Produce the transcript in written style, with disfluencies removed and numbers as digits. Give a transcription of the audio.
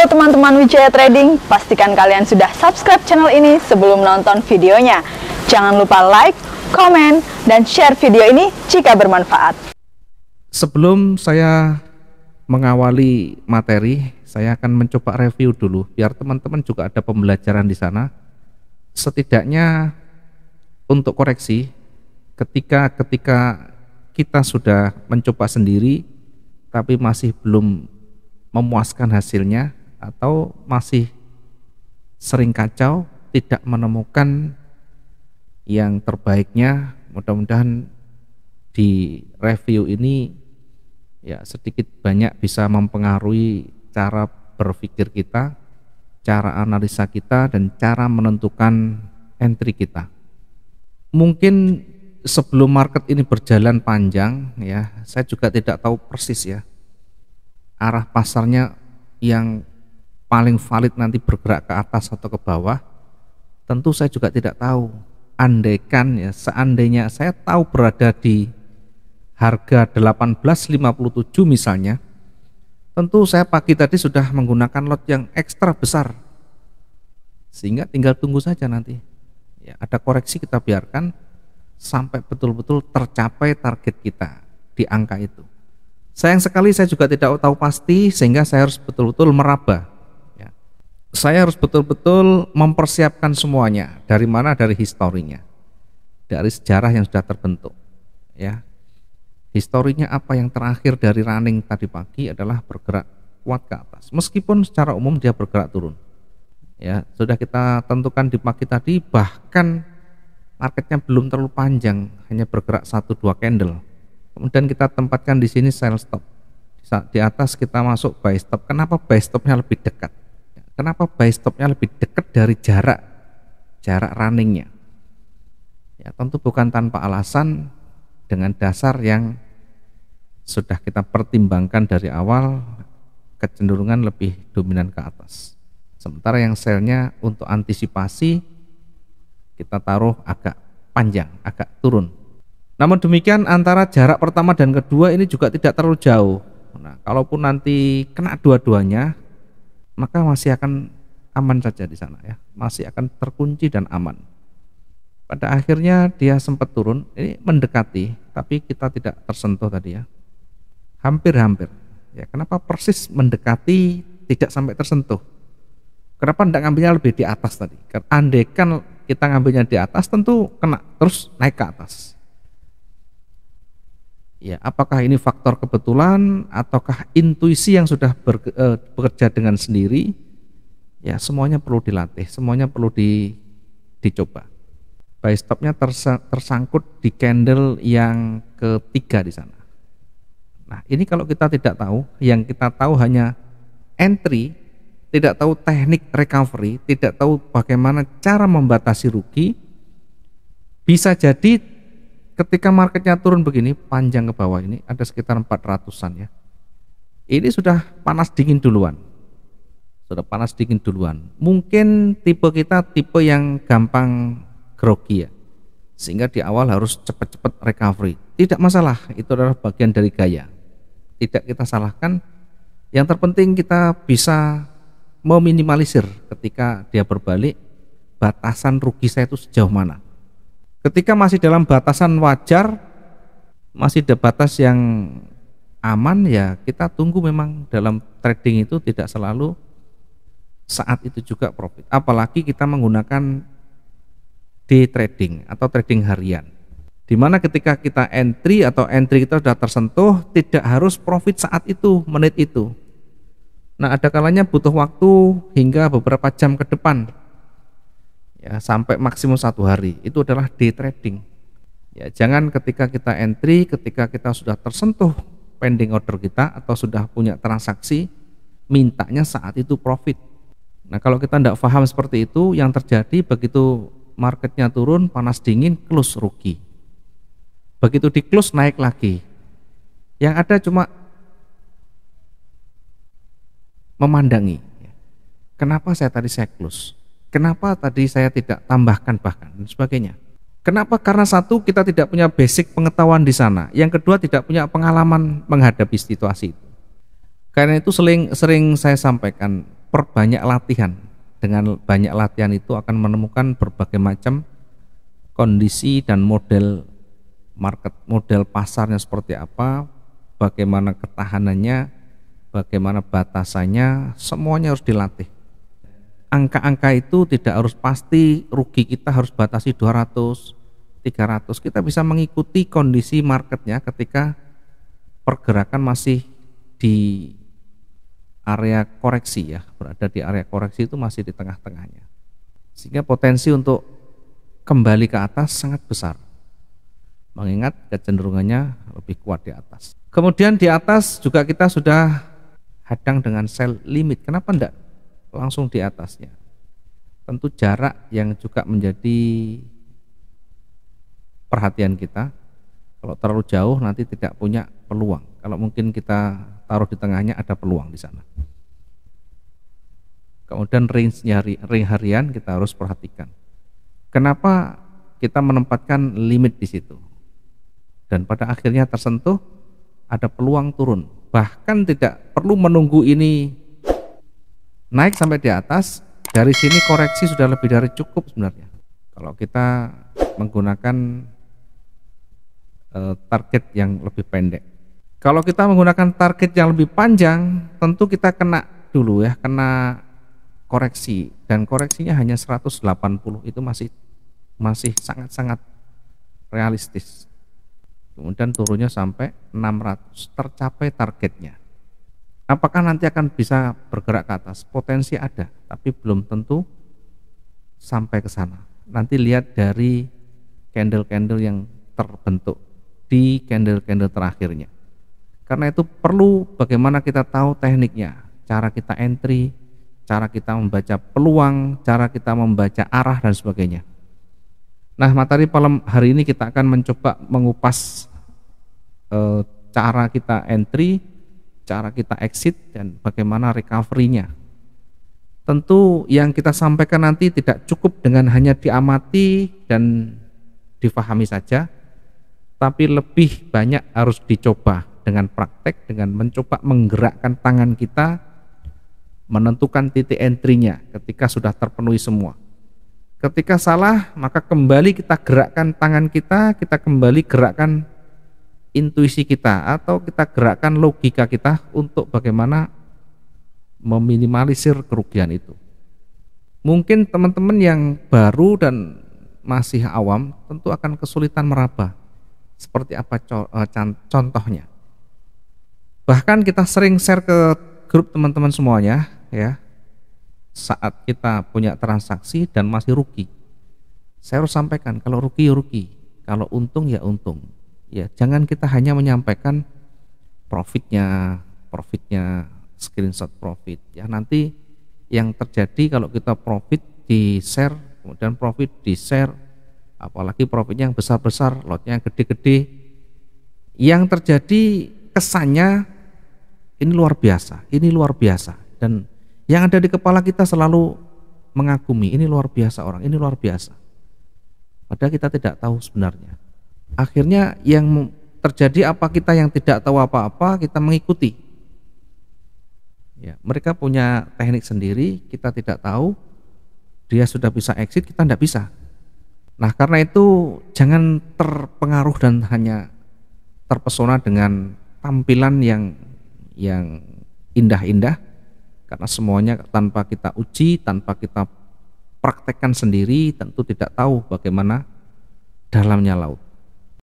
Halo teman-teman Wijaya Trading, pastikan kalian sudah subscribe channel ini sebelum nonton videonya. Jangan lupa like, komen, dan share video ini jika bermanfaat. Sebelum saya mengawali materi, saya akan mencoba review dulu biar teman-teman juga ada pembelajaran di sana. Setidaknya untuk koreksi, ketika kita sudah mencoba sendiri tapi masih belum memuaskan hasilnya atau masih sering kacau, tidak menemukan yang terbaiknya, mudah-mudahan di review ini ya sedikit banyak bisa mempengaruhi cara berpikir kita, cara analisa kita, dan cara menentukan entry kita. Mungkin sebelum market ini berjalan panjang ya, saya juga tidak tahu persis ya arah pasarnya yang paling valid nanti bergerak ke atas atau ke bawah. Tentu saya juga tidak tahu. Andaikan ya, seandainya saya tahu berada di harga 18.57 misalnya, tentu saya pagi tadi sudah menggunakan lot yang ekstra besar, sehingga tinggal tunggu saja nanti ya, ada koreksi kita biarkan sampai betul-betul tercapai target kita di angka itu. Sayang sekali saya juga tidak tahu pasti, sehingga saya harus betul-betul meraba ya. Saya harus betul-betul mempersiapkan semuanya. Dari mana? Dari historinya, dari sejarah yang sudah terbentuk ya. Historinya apa yang terakhir dari running tadi pagi adalah bergerak kuat ke atas, meskipun secara umum dia bergerak turun ya. Sudah kita tentukan di pagi tadi, bahkan marketnya belum terlalu panjang, hanya bergerak 1-2 candle. Kemudian kita tempatkan di sini sell stop, di atas kita masuk buy stop. Kenapa buy stopnya lebih dekat? Kenapa buy stopnya lebih dekat dari jarak runningnya? Ya tentu bukan tanpa alasan, dengan dasar yang sudah kita pertimbangkan dari awal, kecenderungan lebih dominan ke atas. Sementara yang sellnya untuk antisipasi kita taruh agak panjang, agak turun. Namun demikian, antara jarak pertama dan kedua ini juga tidak terlalu jauh. Nah, kalaupun nanti kena dua-duanya, maka masih akan aman saja di sana ya, masih akan terkunci dan aman. Pada akhirnya dia sempat turun, ini mendekati, tapi kita tidak tersentuh tadi ya, hampir-hampir. Ya, kenapa persis mendekati tidak sampai tersentuh? Kenapa tidak ngambilnya lebih di atas tadi? Karena andekan kita ngambilnya di atas, tentu kena terus naik ke atas. Ya, apakah ini faktor kebetulan ataukah intuisi yang sudah bekerja dengan sendiri? Ya, semuanya perlu dilatih, semuanya perlu dicoba. Buy stopnya tersangkut di candle yang ketiga di sana. Nah, ini kalau kita tidak tahu, yang kita tahu hanya entry, tidak tahu teknik recovery, tidak tahu bagaimana cara membatasi rugi, bisa jadi ketika marketnya turun begini panjang ke bawah, ini ada sekitar 400-an ya, ini sudah panas dingin duluan, mungkin tipe kita tipe yang gampang grogi ya, sehingga di awal harus cepat-cepat recovery. Tidak masalah, itu adalah bagian dari gaya, tidak kita salahkan. Yang terpenting kita bisa meminimalisir ketika dia berbalik, batasan rugi saya itu sejauh mana. Ketika masih dalam batasan wajar, masih ada batas yang aman ya, kita tunggu. Memang dalam trading itu tidak selalu saat itu juga profit, apalagi kita menggunakan day trading atau trading harian, dimana ketika kita entry atau entry kita sudah tersentuh, tidak harus profit saat itu, menit itu. Nah, ada kalanya butuh waktu hingga beberapa jam ke depan ya, sampai maksimum 1 hari. Itu adalah day trading ya. Jangan ketika kita entry, ketika kita sudah tersentuh pending order kita atau sudah punya transaksi, mintanya saat itu profit. Nah, kalau kita tidak paham seperti itu, yang terjadi begitu marketnya turun panas dingin, close rugi. Begitu di close naik lagi, yang ada cuma memandangi, kenapa saya tadi saya close, kenapa tadi saya tidak tambahkan bahkan, dan sebagainya. Kenapa? Karena satu, kita tidak punya basic pengetahuan di sana. Yang kedua, tidak punya pengalaman menghadapi situasi itu. Karena itu sering saya sampaikan, perbanyak latihan. Dengan banyak latihan itu akan menemukan berbagai macam kondisi dan model market, model pasarnya seperti apa, bagaimana ketahanannya, bagaimana batasannya, semuanya harus dilatih. Angka-angka itu tidak harus pasti, rugi kita harus batasi 200, 300. Kita bisa mengikuti kondisi marketnya ketika pergerakan masih di area koreksi ya, berada di area koreksi itu masih di tengah-tengahnya. Sehingga potensi untuk kembali ke atas sangat besar. Mengingat kecenderungannya lebih kuat di atas. Kemudian di atas juga kita sudah hadang dengan sell limit. Kenapa enggak langsung di atasnya? Tentu jarak yang juga menjadi perhatian kita. Kalau terlalu jauh nanti tidak punya peluang. Kalau mungkin kita taruh di tengahnya, ada peluang di sana. Kemudian range-nya, range harian kita harus perhatikan. Kenapa kita menempatkan limit di situ? Dan pada akhirnya tersentuh, ada peluang turun. Bahkan tidak perlu menunggu ini naik sampai di atas, dari sini koreksi sudah lebih dari cukup sebenarnya. Kalau kita menggunakan target yang lebih pendek. Kalau kita menggunakan target yang lebih panjang, tentu kita kena dulu ya, kena koreksi. Dan koreksinya hanya 180, itu masih sangat-sangat realistis. Kemudian turunnya sampai 600, tercapai targetnya. Apakah nanti akan bisa bergerak ke atas? Potensi ada, tapi belum tentu sampai ke sana. Nanti lihat dari candle-candle yang terbentuk di candle-candle terakhirnya. Karena itu perlu bagaimana kita tahu tekniknya, cara kita entry, cara kita membaca peluang, cara kita membaca arah dan sebagainya. Nah, materi malam hari ini kita akan mencoba mengupas cara kita entry, cara kita exit, dan bagaimana recovery-nya. Tentu yang kita sampaikan nanti tidak cukup dengan hanya diamati dan difahami saja, tapi lebih banyak harus dicoba dengan praktek, dengan mencoba menggerakkan tangan kita, menentukan titik entry-nya ketika sudah terpenuhi semua. Ketika salah, maka kembali kita gerakkan tangan kita kembali gerakkan intuisi kita, atau kita gerakkan logika kita untuk bagaimana meminimalisir kerugian itu. Mungkin teman-teman yang baru dan masih awam tentu akan kesulitan meraba seperti apa contohnya. Bahkan kita sering share ke grup teman-teman semuanya ya, saat kita punya transaksi dan masih rugi, saya harus sampaikan kalau rugi ya rugi, kalau untung ya untung. Ya, jangan kita hanya menyampaikan profitnya, screenshot profit. Ya, nanti yang terjadi kalau kita profit di share, kemudian profit di share, apalagi profitnya yang besar-besar, lotnya yang gede-gede, yang terjadi kesannya ini luar biasa, dan yang ada di kepala kita selalu mengagumi, ini luar biasa orang, ini luar biasa. Padahal kita tidak tahu sebenarnya. Akhirnya yang terjadi apa, kita yang tidak tahu apa-apa, kita mengikuti. Ya, mereka punya teknik sendiri, kita tidak tahu. Dia sudah bisa exit, kita tidak bisa. Nah, karena itu jangan terpengaruh dan hanya terpesona dengan tampilan yang indah-indah, karena semuanya tanpa kita uji, tanpa kita praktekkan sendiri, tentu tidak tahu bagaimana dalamnya laut.